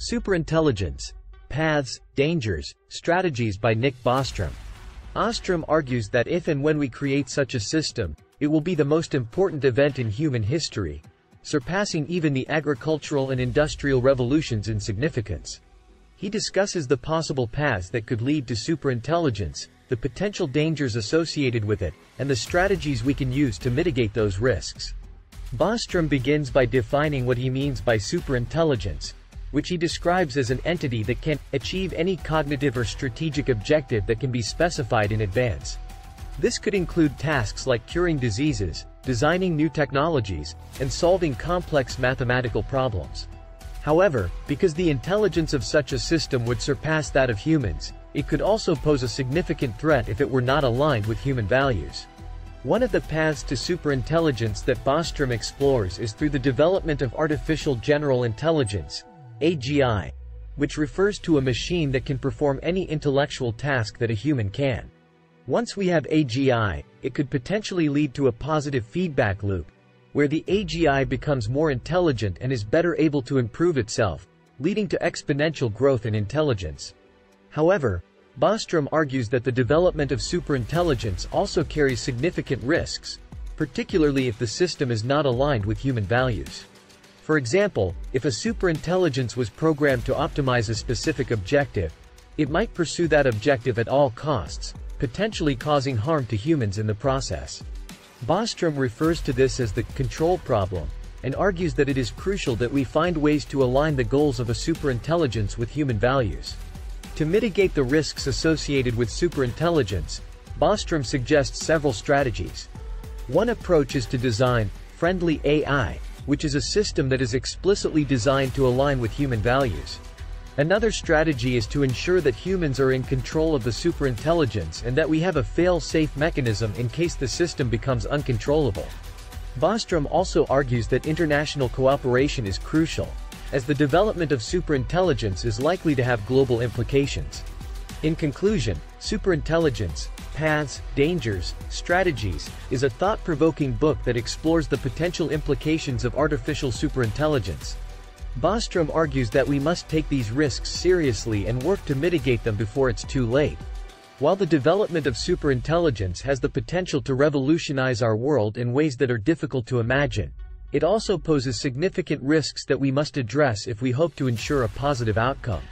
Superintelligence, Paths, Dangers, Strategies by Nick Bostrom. Bostrom argues that if and when we create such a system, it will be the most important event in human history, surpassing even the agricultural and industrial revolutions in significance. He discusses the possible paths that could lead to superintelligence, the potential dangers associated with it, and the strategies we can use to mitigate those risks. Bostrom begins by defining what he means by superintelligence, which he describes as an entity that can achieve any cognitive or strategic objective that can be specified in advance. This could include tasks like curing diseases, designing new technologies, and solving complex mathematical problems. However, because the intelligence of such a system would surpass that of humans, it could also pose a significant threat if it were not aligned with human values. One of the paths to superintelligence that Bostrom explores is through the development of artificial general intelligence, AGI, which refers to a machine that can perform any intellectual task that a human can. Once we have AGI, it could potentially lead to a positive feedback loop, where the AGI becomes more intelligent and is better able to improve itself, leading to exponential growth in intelligence. However, Bostrom argues that the development of superintelligence also carries significant risks, particularly if the system is not aligned with human values. For example, if a superintelligence was programmed to optimize a specific objective, it might pursue that objective at all costs, potentially causing harm to humans in the process. Bostrom refers to this as the control problem, and argues that it is crucial that we find ways to align the goals of a superintelligence with human values. To mitigate the risks associated with superintelligence, Bostrom suggests several strategies. One approach is to design friendly AI, which is a system that is explicitly designed to align with human values. Another strategy is to ensure that humans are in control of the superintelligence and that we have a fail-safe mechanism in case the system becomes uncontrollable. Bostrom also argues that international cooperation is crucial, as the development of superintelligence is likely to have global implications. In conclusion, Superintelligence, Paths, Dangers, Strategies, is a thought-provoking book that explores the potential implications of artificial superintelligence. Bostrom argues that we must take these risks seriously and work to mitigate them before it's too late. While the development of superintelligence has the potential to revolutionize our world in ways that are difficult to imagine, it also poses significant risks that we must address if we hope to ensure a positive outcome.